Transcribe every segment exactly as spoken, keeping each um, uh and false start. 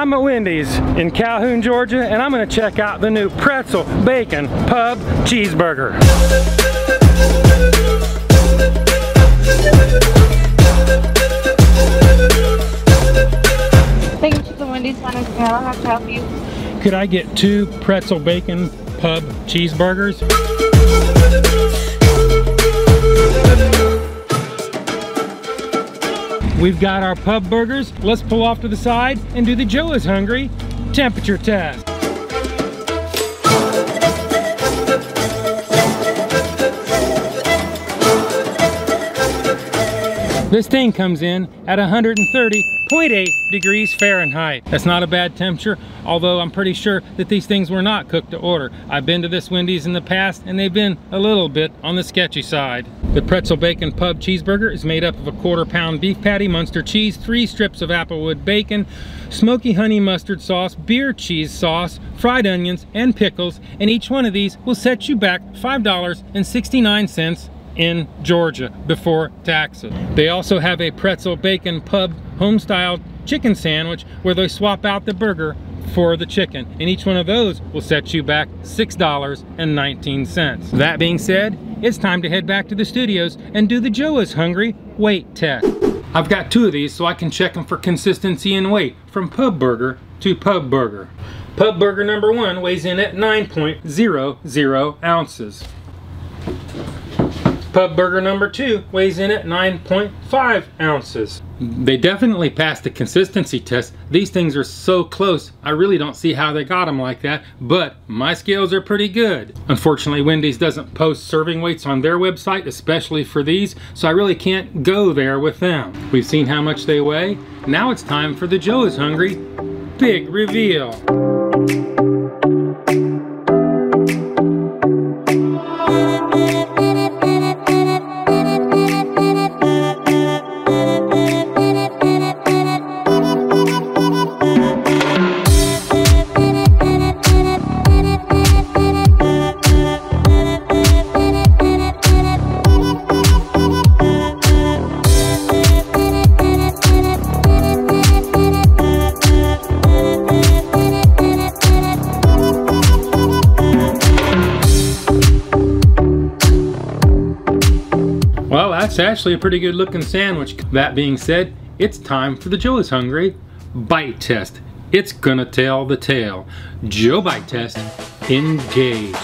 I'm at Wendy's in Calhoun, Georgia, and I'm gonna check out the new Pretzel Bacon Pub Cheeseburger. Thank you to the Wendy's Center. I'll have to help you. Could I get two Pretzel Bacon Pub Cheeseburgers? We've got our pub burgers. Let's pull off to the side and do the Joe is Hungry temperature test. This thing comes in at one hundred thirty point eight degrees Fahrenheit. That's not a bad temperature, although I'm pretty sure that these things were not cooked to order. I've been to this Wendy's in the past and they've been a little bit on the sketchy side. The Pretzel Bacon Pub Cheeseburger is made up of a quarter pound beef patty, Munster cheese, three strips of applewood bacon, smoky honey mustard sauce, beer cheese sauce, fried onions, and pickles, and each one of these will set you back five dollars and sixty-nine cents in Georgia before taxes. They also have a Pretzel Bacon Pub home-style chicken sandwich where they swap out the burger for the chicken, and each one of those will set you back six dollars and nineteen cents. That being said, it's time to head back to the studios and do the Joe is Hungry weight test. I've got two of these so I can check them for consistency in weight from pub burger to pub burger. Pub burger number one weighs in at nine point zero zero ounces. Pub burger number two weighs in at nine point five ounces. They definitely passed the consistency test. These things are so close, I really don't see how they got them like that, but my scales are pretty good. Unfortunately, Wendy's doesn't post serving weights on their website, especially for these, so I really can't go there with them. We've seen how much they weigh. Now it's time for the Joe is Hungry big reveal. Well, that's actually a pretty good looking sandwich. That being said, it's time for the Joe is Hungry bite test. It's gonna tell the tale. Joe bite test, engage.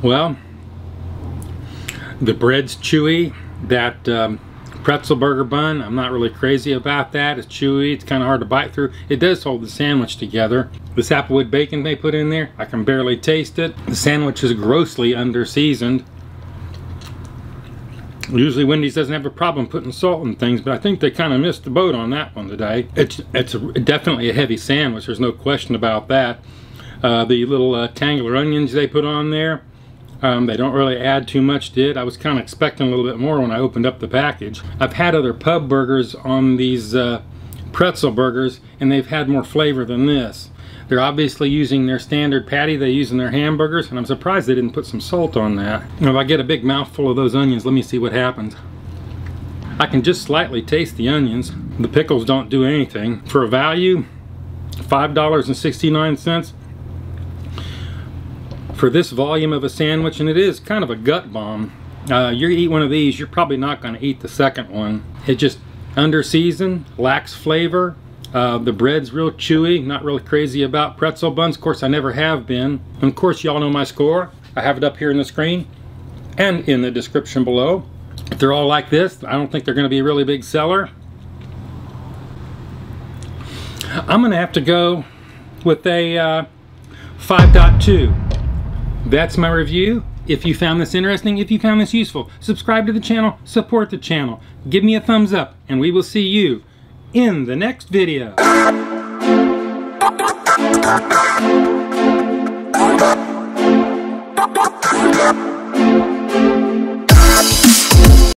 Well, the bread's chewy. That um, pretzel burger bun, I'm not really crazy about that. It's chewy, it's kind of hard to bite through. It does hold the sandwich together. This applewood bacon they put in there, I can barely taste it. The sandwich is grossly under-seasoned. Usually Wendy's doesn't have a problem putting salt in things, but I think they kind of missed the boat on that one today. It's, it's a, definitely a heavy sandwich, there's no question about that. Uh, the little uh, tangler onions they put on there, Um, they don't really add too much to it. I was kind of expecting a little bit more when I opened up the package. I've had other pub burgers on these uh, pretzel burgers, and they've had more flavor than this. They're obviously using their standard patty they use in their hamburgers, and I'm surprised they didn't put some salt on that. If I get a big mouthful of those onions, let me see what happens. I can just slightly taste the onions. The pickles don't do anything. For a value, five dollars and sixty-nine cents. For this volume of a sandwich, and it is kind of a gut bomb. Uh, you eat one of these, you're probably not going to eat the second one. It just under-seasoned, lacks flavor. Uh, the bread's real chewy. Not really crazy about pretzel buns. Of course, I never have been. And of course, y'all know my score. I have it up here in the screen and in the description below. If they're all like this, I don't think they're going to be a really big seller. I'm going to have to go with a uh, five point two. That's my review. If you found this interesting, if you found this useful, subscribe to the channel, support the channel, give me a thumbs up, and we will see you in the next video.